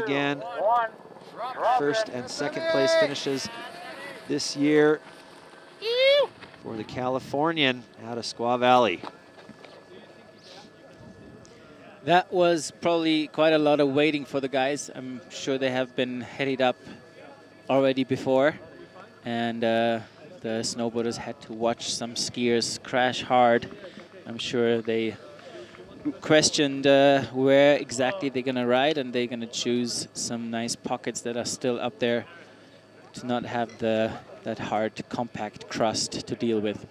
once again. First and second place finishes this year for the Californian out of Squaw Valley. That was probably quite a lot of waiting for the guys. I'm sure they have been headed up already before. And the snowboarders had to watch some skiers crash hard. I'm sure they questioned where exactly they're going to ride, and they're going to choose some nice pockets that are still up there to not have that hard, compact crust to deal with.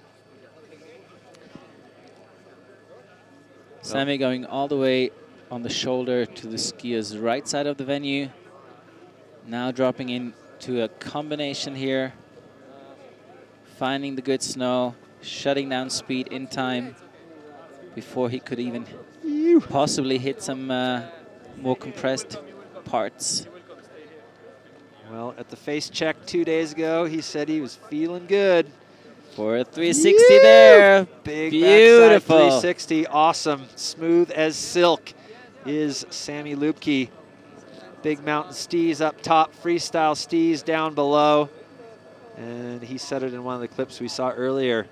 Sammy going all the way on the shoulder to the skier's right side of the venue. Now dropping into a combination here. Finding the good snow, shutting down speed in time before he could even possibly hit some more compressed parts. Well, at the face check 2 days ago, he said he was feeling good. For a 360 there. Big backside 360, awesome. Smooth as silk is Sammy Luebke. Big mountain stees up top, freestyle stees down below. And he said it in one of the clips we saw earlier.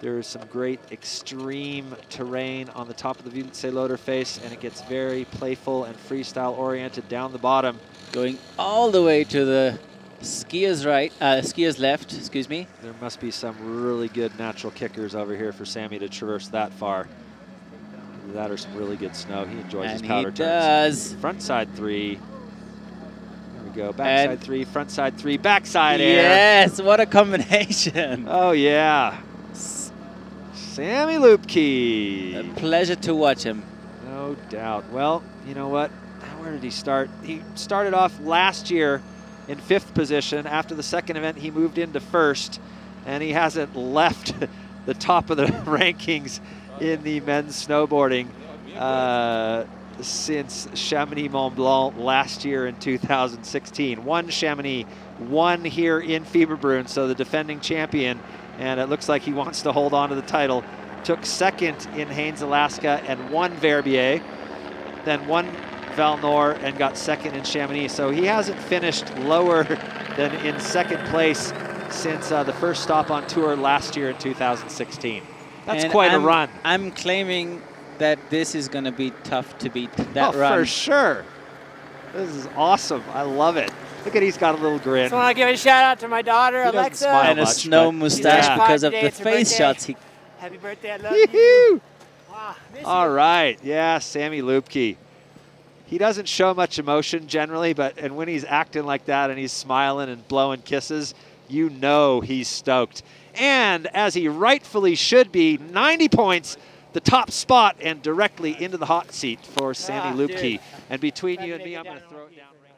There is some great extreme terrain on the top of the Vigilce-Loder face, and it gets very playful and freestyle oriented down the bottom. Going all the way to the skier's left, excuse me. There must be some really good natural kickers over here for Sammy to traverse that far. That are some really good snow. He enjoys his powder turns. Front side three. There we go. Backside three, front side three, backside air. Yes, what a combination. Oh, yeah. Sammy Luebke. A pleasure to watch him. No doubt. Well, you know what? Where did he start? He started off last year in fifth position. After the second event, he moved into first, and he hasn't left the top of the rankings in the men's snowboarding since Chamonix Mont Blanc last year in 2016. One Chamonix, one here in Fieberbrunn, so the defending champion, and it looks like he wants to hold on to the title. Took second in Haynes, Alaska, and won Verbier, then won Valnor and got second in Chamonix. So he hasn't finished lower than in second place since the first stop on tour last year in 2016. That's and quite a run. I'm claiming that this is going to be tough to beat that run. For sure. This is awesome. I love it. Look at he's got a little grin. So I want to give a shout out to my daughter, Alexa. And a snow mustache because of the face shots. Happy birthday. I love you. Wow, all right. Yeah, Sammy Luebke. He doesn't show much emotion generally, and when he's acting like that and he's smiling and blowing kisses, you know he's stoked. And as he rightfully should be, 90 points, the top spot, and directly into the hot seat for Sammy Luebke. And between you and me, I'm going to throw it down.